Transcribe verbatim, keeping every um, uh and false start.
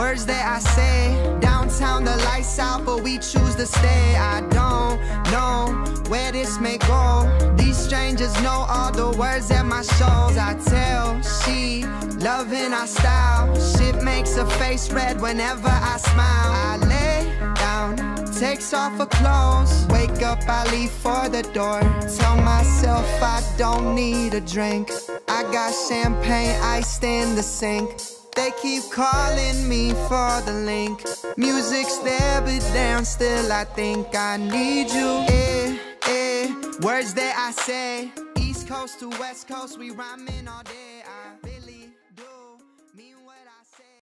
words that I say. Downtown the lights out, but we choose to stay. I don't know where this may go. These strangers know all the words at my shows. I tell she loving our style. Shit makes her face red whenever I smile. I lay down, takes off her clothes. Wake up, I leave for the door. Tell myself I don't need a drink. I got champagne iced in the sink. They keep calling me for the link. Music's there, but damn, still I think I need you. Eh, eh, words that I say. East Coast to West Coast, we rhyming all day.